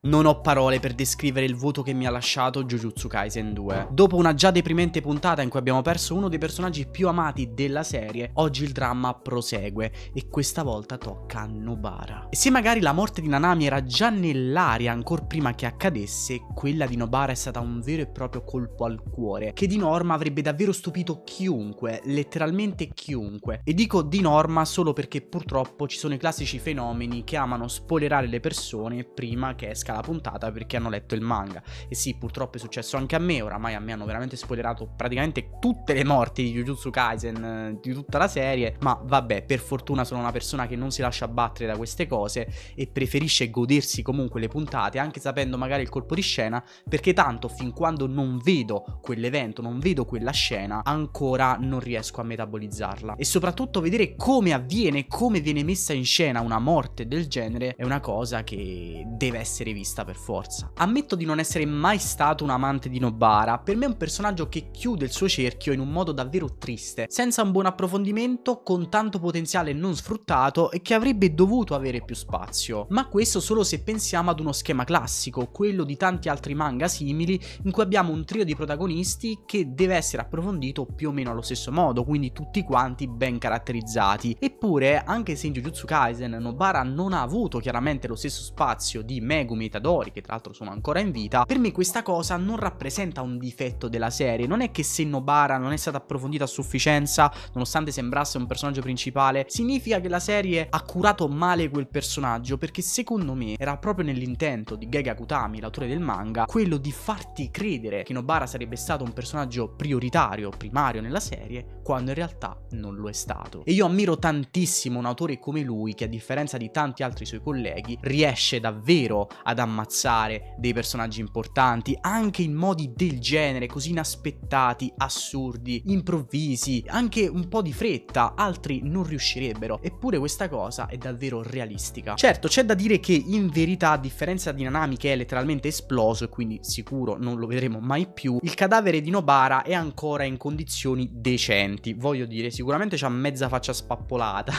Non ho parole per descrivere il vuoto che mi ha lasciato Jujutsu Kaisen 2. Dopo una già deprimente puntata in cui abbiamo perso uno dei personaggi più amati della serie, oggi il dramma prosegue e questa volta tocca a Nobara. E se magari la morte di Nanami era già nell'aria ancora prima che accadesse, quella di Nobara è stata un vero e proprio colpo al cuore, che di norma avrebbe davvero stupito chiunque, letteralmente chiunque. E dico di norma solo perché purtroppo ci sono i classici fenomeni che amano spoilerare le persone prima che esca la puntata perché hanno letto il manga. E sì, purtroppo è successo anche a me. Oramai a me hanno veramente spoilerato praticamente tutte le morti di Jujutsu Kaisen, di tutta la serie, ma vabbè, per fortuna sono una persona che non si lascia abbattere da queste cose e preferisce godersi comunque le puntate, anche sapendo magari il colpo di scena, perché tanto fin quando non vedo quell'evento, non vedo quella scena, ancora non riesco a metabolizzarla. E soprattutto vedere come avviene, come viene messa in scena una morte del genere è una cosa che deve essere vista per forza. Ammetto di non essere mai stato un amante di Nobara. Per me è un personaggio che chiude il suo cerchio in un modo davvero triste, senza un buon approfondimento, con tanto potenziale non sfruttato e che avrebbe dovuto avere più spazio. Ma questo solo se pensiamo ad uno schema classico, quello di tanti altri manga simili, in cui abbiamo un trio di protagonisti che deve essere approfondito più o meno allo stesso modo, quindi tutti quanti ben caratterizzati. Eppure, anche se in Jujutsu Kaisen Nobara non ha avuto chiaramente lo stesso spazio di Megumi Tadori, che tra l'altro sono ancora in vita, per me questa cosa non rappresenta un difetto della serie. Non è che se Nobara non è stata approfondita a sufficienza, nonostante sembrasse un personaggio principale, significa che la serie ha curato male quel personaggio, perché secondo me era proprio nell'intento di Gege Akutami, l'autore del manga, quello di farti credere che Nobara sarebbe stato un personaggio prioritario, primario nella serie, quando in realtà non lo è stato. E io ammiro tantissimo un autore come lui, che a differenza di tanti altri suoi colleghi riesce davvero ad ammazzare dei personaggi importanti anche in modi del genere, così inaspettati, assurdi, improvvisi, anche un po' di fretta. Altri non riuscirebbero, eppure questa cosa è davvero realistica. Certo, c'è da dire che in verità, a differenza di Nanami, che è letteralmente esploso e quindi sicuro non lo vedremo mai più, il cadavere di Nobara è ancora in condizioni decenti. Voglio dire, sicuramente c'ha mezza faccia spappolata,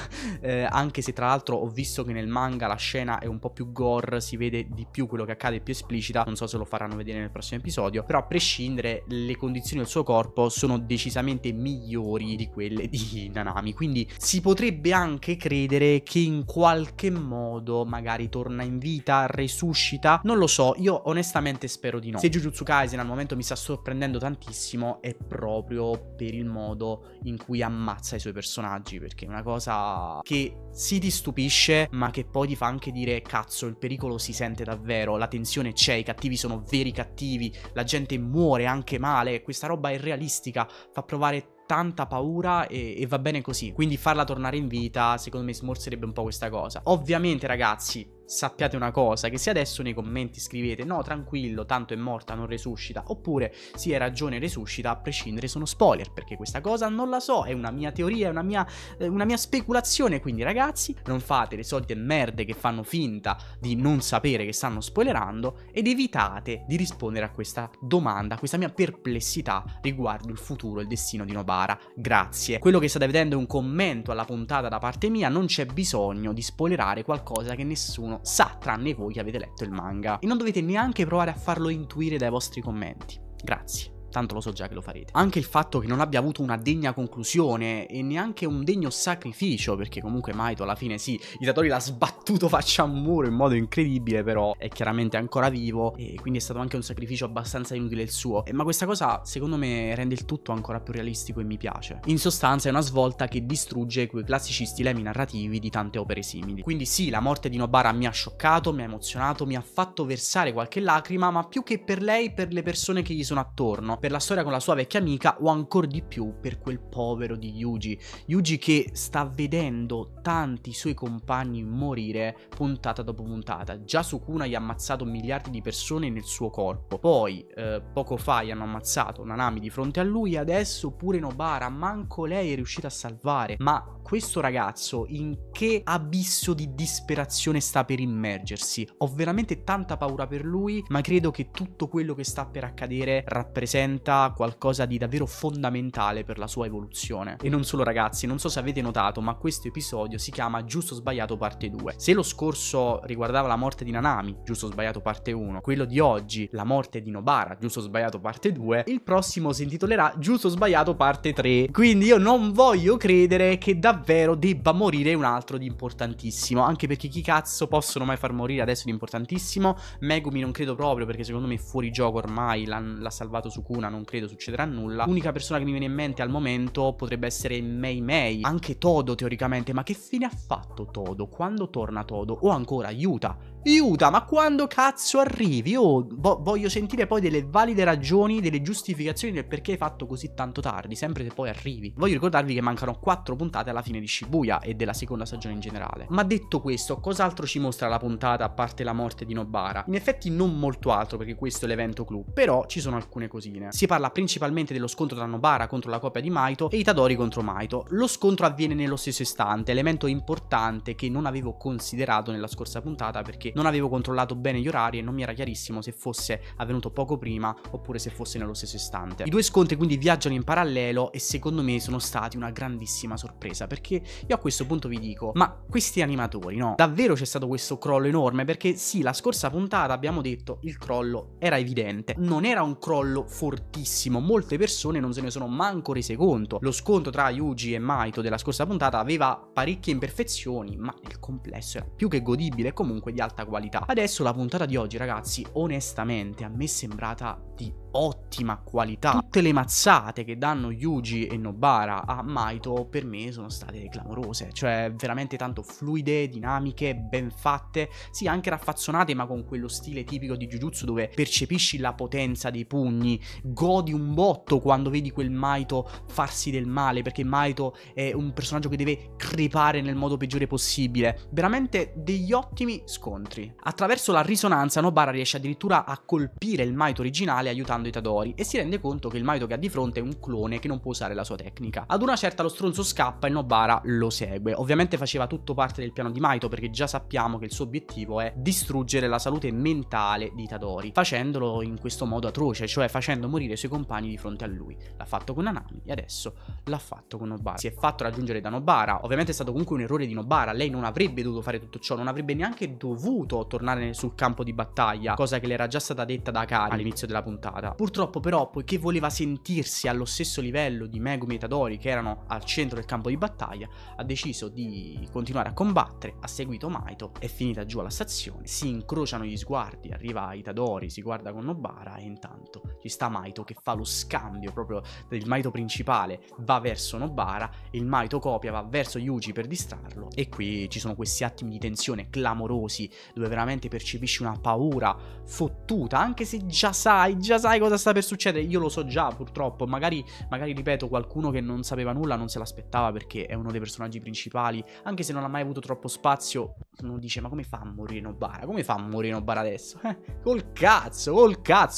anche se tra l'altro ho visto che nel manga la scena è un po' più gore, si vede di più quello che accade, più esplicita. Non so se lo faranno vedere nel prossimo episodio, però a prescindere le condizioni del suo corpo sono decisamente migliori di quelle di Nanami, quindi si potrebbe anche credere che in qualche modo magari torna in vita, resuscita, non lo so. Io onestamente spero di no. Se Jujutsu Kaisen al momento mi sta sorprendendo tantissimo è proprio per il modo in cui ammazza i suoi personaggi, perché è una cosa che sì ti stupisce, ma che poi ti fa anche dire cazzo, il pericolo si sente davvero, la tensione c'è, i cattivi sono veri cattivi, la gente muore anche male, questa roba è realistica, fa provare tanta paura e va bene così. Quindi farla tornare in vita secondo me smorzerebbe un po' questa cosa. Ovviamente ragazzi, sappiate una cosa, che se adesso nei commenti scrivete no tranquillo, tanto è morta, non resuscita, oppure sì hai ragione resuscita, a prescindere sono spoiler, perché questa cosa non la so, è una mia teoria, è una mia speculazione. Quindi ragazzi, non fate le solite merde che fanno finta di non sapere che stanno spoilerando, ed evitate di rispondere a questa domanda, a questa mia perplessità riguardo il futuro e il destino di Nobara. Grazie, quello che state vedendo è un commento alla puntata da parte mia, non c'è bisogno di spoilerare qualcosa che nessuno sa, tranne voi che avete letto il manga, e non dovete neanche provare a farlo intuire dai vostri commenti. Grazie, tanto lo so già che lo farete. Anche il fatto che non abbia avuto una degna conclusione e neanche un degno sacrificio, perché comunque Mahito alla fine sì, Itadori l'ha sbattuto faccia a muro in modo incredibile, però è chiaramente ancora vivo e quindi è stato anche un sacrificio abbastanza inutile il suo, ma questa cosa secondo me rende il tutto ancora più realistico e mi piace. In sostanza è una svolta che distrugge quei classici stilemi narrativi di tante opere simili. Quindi sì, la morte di Nobara mi ha scioccato, mi ha emozionato, mi ha fatto versare qualche lacrima, ma più che per lei, per le persone che gli sono attorno, per la storia con la sua vecchia amica, o ancor di più per quel povero di Yuji. Yuji che sta vedendo tanti suoi compagni morire puntata dopo puntata. Già Sukuna gli ha ammazzato miliardi di persone nel suo corpo, poi poco fa gli hanno ammazzato Nanami di fronte a lui, adesso pure Nobara, manco lei è riuscita a salvare. Ma questo ragazzo in che abisso di disperazione sta per immergersi? Ho veramente tanta paura per lui, ma credo che tutto quello che sta per accadere rappresenta diventa qualcosa di davvero fondamentale per la sua evoluzione. E non solo, ragazzi, non so se avete notato, ma questo episodio si chiama Giusto o Sbagliato parte 2. Se lo scorso riguardava la morte di Nanami, Giusto o Sbagliato parte 1, quello di oggi la morte di Nobara, Giusto o Sbagliato parte 2, il prossimo si intitolerà Giusto o Sbagliato parte 3. Quindi io non voglio credere che davvero debba morire un altro di importantissimo, anche perché chi cazzo possono mai far morire adesso di importantissimo? Megumi non credo proprio, perché secondo me è fuori gioco ormai, l'ha salvato Sukuna, non credo succederà nulla. L'unica persona che mi viene in mente al momento potrebbe essere Mei Mei, anche Todo teoricamente, ma che fine ha fatto Todo? Quando torna Todo? O ancora Yuta. Yuta, ma quando cazzo arrivi? Oh, voglio sentire poi delle valide ragioni, delle giustificazioni del perché hai fatto così tanto tardi, sempre se poi arrivi. Voglio ricordarvi che mancano 4 puntate alla fine di Shibuya e della seconda stagione in generale. Ma detto questo, cos'altro ci mostra la puntata a parte la morte di Nobara? In effetti non molto altro, perché questo è l'evento clou, però ci sono alcune cosine. Si parla principalmente dello scontro tra Nobara contro la coppia di Mahito e Itadori contro Mahito. Lo scontro avviene nello stesso istante, elemento importante che non avevo considerato nella scorsa puntata perché non avevo controllato bene gli orari e non mi era chiarissimo se fosse avvenuto poco prima oppure se fosse nello stesso istante. I due scontri quindi viaggiano in parallelo e secondo me sono stati una grandissima sorpresa, perché io a questo punto vi dico, ma questi animatori, no? Davvero c'è stato questo crollo enorme? Perché sì, la scorsa puntata abbiamo detto il crollo era evidente, non era un crollo fortissimo, molte persone non se ne sono manco rese conto. Lo scontro tra Yuji e Mahito della scorsa puntata aveva parecchie imperfezioni, ma il complesso era più che godibile e comunque di alta qualità. Adesso la puntata di oggi, ragazzi, onestamente a me è sembrata di ottima qualità. Tutte le mazzate che danno Yuji e Nobara a Mahito per me sono state clamorose, cioè veramente tanto fluide, dinamiche, ben fatte, sì anche raffazzonate, ma con quello stile tipico di Jujutsu dove percepisci la potenza dei pugni, godi un botto quando vedi quel Mahito farsi del male, perché Mahito è un personaggio che deve crepare nel modo peggiore possibile. Veramente degli ottimi scontri. Attraverso la risonanza Nobara riesce addirittura a colpire il Mahito originale aiutando Itadori, e si rende conto che il Mahito che ha di fronte è un clone che non può usare la sua tecnica. Ad una certa lo stronzo scappa e Nobara lo segue. Ovviamente faceva tutto parte del piano di Mahito, perché già sappiamo che il suo obiettivo è distruggere la salute mentale di Itadori, facendolo in questo modo atroce, cioè facendo morire i suoi compagni di fronte a lui. L'ha fatto con Nanami e adesso l'ha fatto con Nobara. Si è fatto raggiungere da Nobara. Ovviamente è stato comunque un errore di Nobara, lei non avrebbe dovuto fare tutto ciò, non avrebbe neanche dovuto tornare sul campo di battaglia, cosa che le era già stata detta da Akari all'inizio della puntata. Purtroppo però, poiché voleva sentirsi allo stesso livello di Megumi e Tadori, che erano al centro del campo di battaglia, ha deciso di continuare a combattere, ha seguito Mahito, è finita giù alla stazione, si incrociano gli sguardi, arriva Itadori, si guarda con Nobara e intanto ci sta Mahito che fa lo scambio proprio del Mahito principale, va verso Nobara, il Mahito copia va verso Yuji per distrarlo, e qui ci sono questi attimi di tensione clamorosi dove veramente percepisci una paura fottuta, anche se già sai cosa sta per succedere. Io lo so già, purtroppo, magari ripeto, qualcuno che non sapeva nulla non se l'aspettava, perché è uno dei personaggi principali, anche se non ha mai avuto troppo spazio. Uno dice, ma come fa a morire Nobara? Come fa a morire Nobara adesso? Col cazzo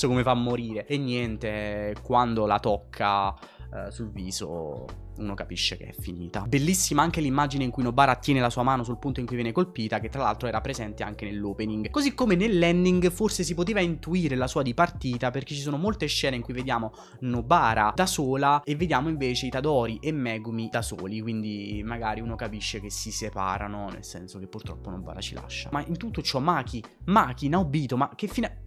come fa a morire? E niente, quando la tocca sul viso uno capisce che è finita. Bellissima anche l'immagine in cui Nobara tiene la sua mano sul punto in cui viene colpita, che tra l'altro era presente anche nell'opening. Così come nell'ending forse si poteva intuire la sua dipartita, perché ci sono molte scene in cui vediamo Nobara da sola e vediamo invece Itadori e Megumi da soli, quindi magari uno capisce che si separano, nel senso che purtroppo Nobara ci lascia. Ma in tutto ciò Maki, Naobito, ma che fine...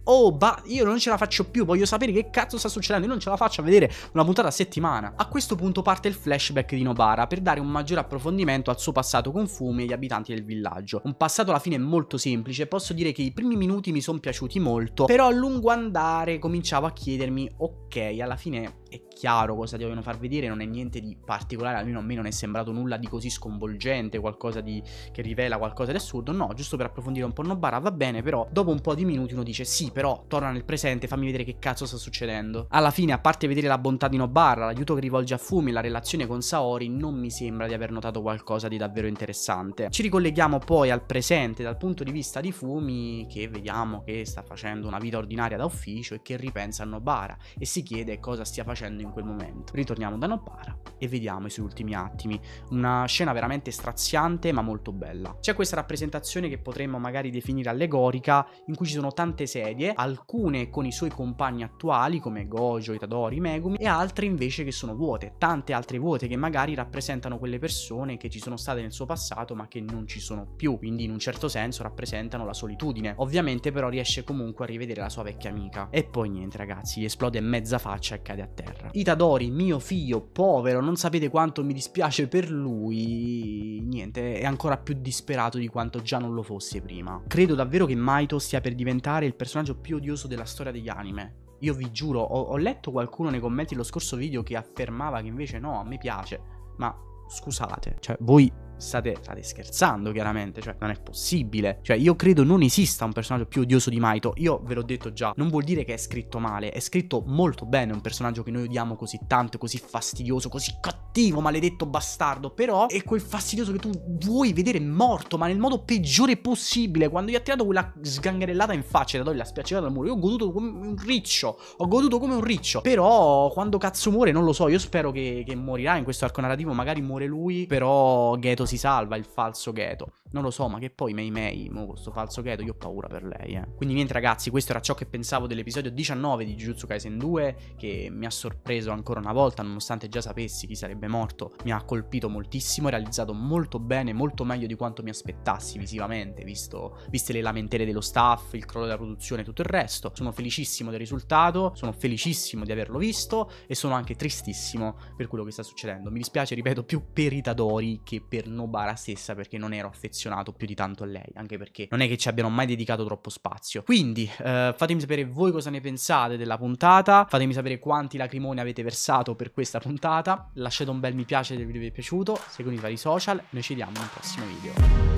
io non ce la faccio più, voglio sapere che cazzo sta succedendo, io non ce la faccio a vedere una puntata a settimana. A questo punto parte il flashback di Nobara per dare un maggiore approfondimento al suo passato con Fumi e gli abitanti del villaggio. Un passato alla fine molto semplice, posso dire che i primi minuti mi sono piaciuti molto, però a lungo andare cominciavo a chiedermi, ok, alla fine è chiaro cosa devono far vedere, non è niente di particolare, almeno a me non è sembrato nulla di così sconvolgente, qualcosa di che rivela qualcosa di assurdo, no, giusto per approfondire un po' Nobara, va bene, però dopo un po' di minuti uno dice, sì, però torna nel presente, fammi vedere che cazzo sta succedendo. Alla fine, a parte vedere la bontà di Nobara, l'aiuto che rivolge a Fumi, la relazione con Saori, non mi sembra di aver notato qualcosa di davvero interessante. Ci ricolleghiamo poi al presente dal punto di vista di Fumi, che vediamo che sta facendo una vita ordinaria da ufficio e che ripensa a Nobara e si chiede cosa stia facendo facendo in quel momento. Ritorniamo da Nobara e vediamo i suoi ultimi attimi. Una scena veramente straziante ma molto bella. C'è questa rappresentazione che potremmo magari definire allegorica, in cui ci sono tante sedie, alcune con i suoi compagni attuali come Gojo, Itadori, Megumi, e altre invece che sono vuote, tante altre vuote che magari rappresentano quelle persone che ci sono state nel suo passato ma che non ci sono più, quindi in un certo senso rappresentano la solitudine. Ovviamente però riesce comunque a rivedere la sua vecchia amica. E poi niente ragazzi, gli esplode mezza faccia e cade a terra. Itadori, mio figlio, povero, non sapete quanto mi dispiace per lui. Niente, è ancora più disperato di quanto già non lo fosse prima. Credo davvero che Mahito stia per diventare il personaggio più odioso della storia degli anime. Io vi giuro, ho letto qualcuno nei commenti dello scorso video che affermava che invece no, a me piace. Ma scusate, cioè voi state scherzando chiaramente, cioè non è possibile. Cioè io credo non esista un personaggio più odioso di Mahito. Io ve l'ho detto già, non vuol dire che è scritto male, è scritto molto bene. Un personaggio che noi odiamo così tanto, così fastidioso, così cattivo, maledetto bastardo. Però è quel fastidioso che tu vuoi vedere morto, ma nel modo peggiore possibile. Quando gli ha tirato quella sgangarellata in faccia, Itadori l'ha spiaccicata al muro, io ho goduto come un riccio, ho goduto come un riccio. Però quando cazzo muore non lo so. Io spero che morirà in questo arco narrativo. Magari muore lui, però Geto si salva, il falso Geto, non lo so, ma che poi Mei Mei, questo falso Geto, io ho paura per lei, eh. Quindi niente ragazzi, questo era ciò che pensavo dell'episodio 19 di Jujutsu Kaisen 2, che mi ha sorpreso ancora una volta, nonostante già sapessi chi sarebbe morto. Mi ha colpito moltissimo, è realizzato molto bene, molto meglio di quanto mi aspettassi visivamente, viste le lamentele dello staff, il crollo della produzione e tutto il resto. Sono felicissimo del risultato, sono felicissimo di averlo visto e sono anche tristissimo per quello che sta succedendo. Mi dispiace, ripeto, più per Itadori che per Nobara stessa, perché non ero affezionato più di tanto a lei, anche perché non è che ci abbiano mai dedicato troppo spazio. Quindi fatemi sapere voi cosa ne pensate della puntata, fatemi sapere quanti lacrimoni avete versato per questa puntata, lasciate un bel mi piace se il video vi è piaciuto, seguitemi sui social, noi ci vediamo nel prossimo video.